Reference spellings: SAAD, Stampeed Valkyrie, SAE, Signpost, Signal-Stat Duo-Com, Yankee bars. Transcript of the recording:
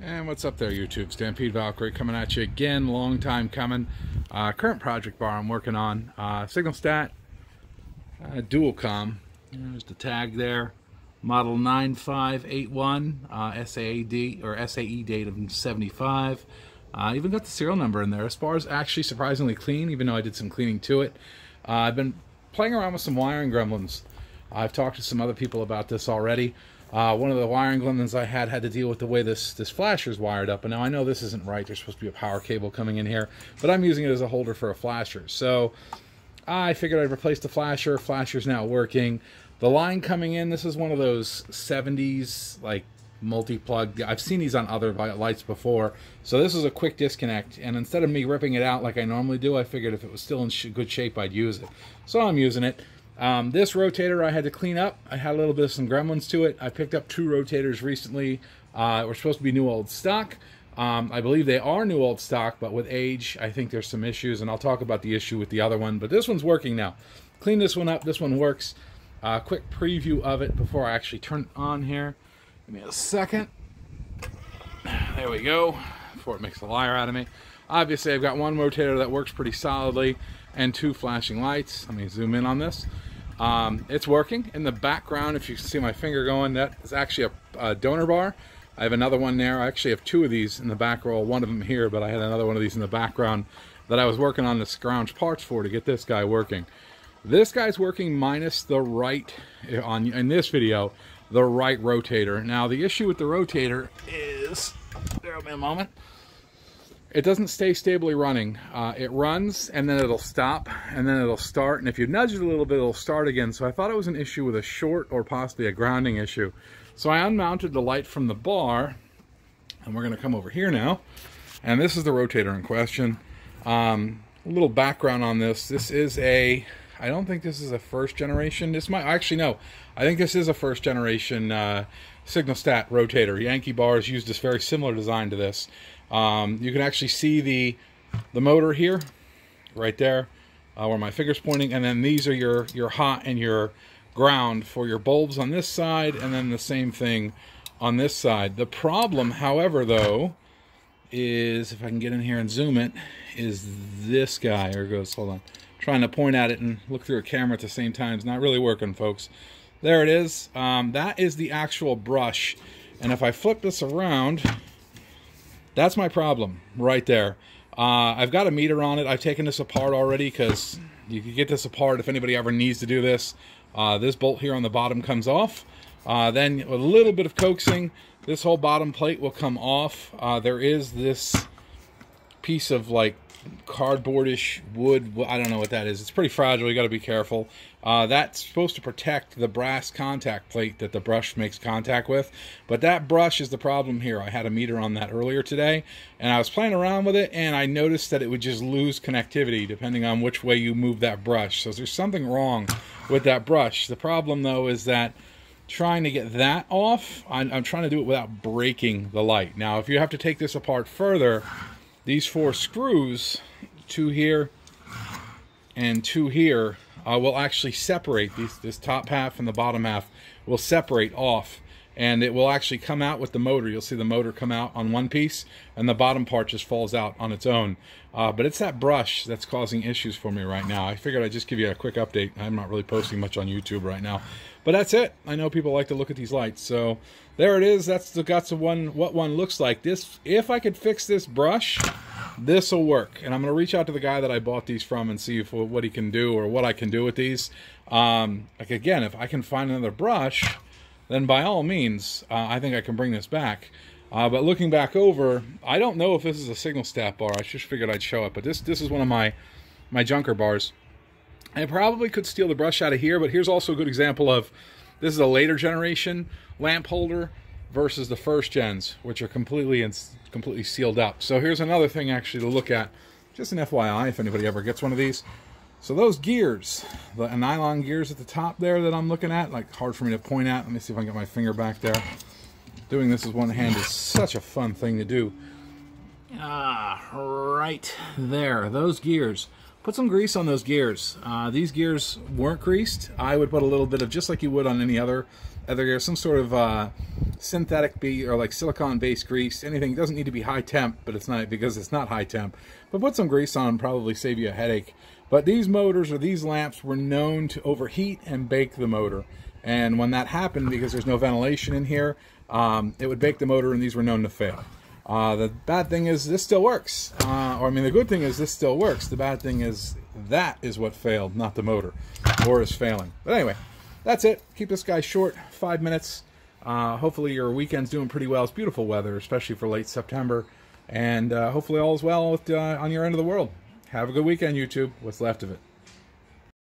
And what's up there, YouTube? Stampeed Valkyrie coming at you again, long time coming. Current project bar I'm working on, Signal-Stat Duo-Com. There's the tag there, model 9581, SAAD or SAE date of 75. Even got the serial number in there. As far as actually surprisingly clean, even though I did some cleaning to it. I've been playing around with some wiring gremlins. I've talked to some other people about this already. One of the wiring gremlins I had to deal with the way this flasher's wired up, and now I know this isn't right. There's supposed to be a power cable coming in here, but I'm using it as a holder for a flasher. So I figured I'd replace the flasher. Flasher's now working. The line coming in, this is one of those 70s, like, multi-plug. I've seen these on other lights before, so this is a quick disconnect, and instead of me ripping it out like I normally do, I figured if it was still in good shape, I'd use it. So I'm using it. This rotator I had to clean up. I had a little bit of some gremlins to it. I picked up two rotators recently. Were supposed to be new old stock. I believe they are new old stock, but with age, I think there's some issues, and I'll talk about the issue with the other one, but this one's working now. Clean this one up. This one works. Quick preview of it before I actually turn it on here. Give me a second. There we go, before it makes a liar out of me. Obviously, I've got one rotator that works pretty solidly and two flashing lights. Let me zoom in on this. It's working. In the background, if you can see my finger going, that is actually a donor bar. I have another one there. I actually have two of these in the back row. One of them here, but I had another one of these in the background that I was working on to scrounge parts for to get this guy working. This guy's working minus the right, in this video, the right rotator. Now, the issue with the rotator is, there'll be a moment, it doesn't stay stably running. It runs, and then it'll stop, and then it'll start, and if you nudge it a little bit, it'll start again. So I thought it was an issue with a short or possibly a grounding issue. So I unmounted the light from the bar, and we're gonna come over here now, and this is the rotator in question. A little background on this. This is a, I don't think this is a first generation. This might, actually no, I think this is a first generation Signal-Stat rotator. Yankee bars used this very similar design to this. You can actually see the motor here, right there, where my finger's pointing, and then these are your hot and your ground for your bulbs on this side, and then the same thing on this side. The problem, however, though, is, if I can get in here and zoom it, is this guy. Here it goes, hold on. Trying to point at it and look through a camera at the same time. It's not really working, folks. There it is. That is the actual brush. And if I flip this around, that's my problem right there. I've got a meter on it. I've taken this apart already because you can get this apart if anybody ever needs to do this. This bolt here on the bottom comes off. Then a little bit of coaxing, this whole bottom plate will come off. There is this piece of like cardboardish wood. I don't know what that is. It's pretty fragile. You got to be careful. That's supposed to protect the brass contact plate that the brush makes contact with, but that brush is the problem here. I had a meter on that earlier today, and I was playing around with it, and I noticed that it would just lose connectivity depending on which way you move that brush. So there's something wrong with that brush. The problem, though, is that trying to get that off, I'm trying to do it without breaking the light. Now, if you have to take this apart further, these four screws, two here and two here, will actually separate. This top half and the bottom half will separate off, and it will actually come out with the motor. You'll see the motor come out on one piece, and the bottom part just falls out on its own. But it's that brush that's causing issues for me right now. I figured I'd just give you a quick update. I'm not really posting much on YouTube right now. But that's it. I know people like to look at these lights. So there it is. That's the guts of what one looks like. This, if I could fix this brush, this will work. And I'm going to reach out to the guy that I bought these from and see what he can do or what I can do with these. Like, again, if I can find another brush, then by all means, I think I can bring this back. But looking back over, I don't know if this is a Signal-Stat bar. I just figured I'd show it. But this is one of my junker bars. I probably could steal the brush out of here, but here's also a good example of, this is a later generation lamp holder versus the first gens, which are completely sealed up. So here's another thing actually to look at, just an FYI if anybody ever gets one of these. So those gears, the nylon gears at the top there that I'm looking at, like, hard for me to point at. Let me see if I can get my finger back there. Doing this with one hand is such a fun thing to do. Ah, right there, those gears. Put some grease on those gears. These gears weren't greased. I would put a little bit of, just like you would on any other gear, some sort of synthetic or like silicon-based grease. Anything. It doesn't need to be high temp, but it's not, because it's not high temp. But put some grease on them, probably save you a headache. But these motors or these lamps were known to overheat and bake the motor. And when that happened, because there's no ventilation in here, it would bake the motor, and these were known to fail. The bad thing is this still works. Or I mean, the good thing is this still works. The bad thing is that is what failed, not the motor, or is failing. But anyway, that's it. Keep this guy short, 5 minutes. Hopefully your weekend's doing pretty well. It's beautiful weather, especially for late September. And hopefully all is well on your end of the world. Have a good weekend, YouTube. What's left of it.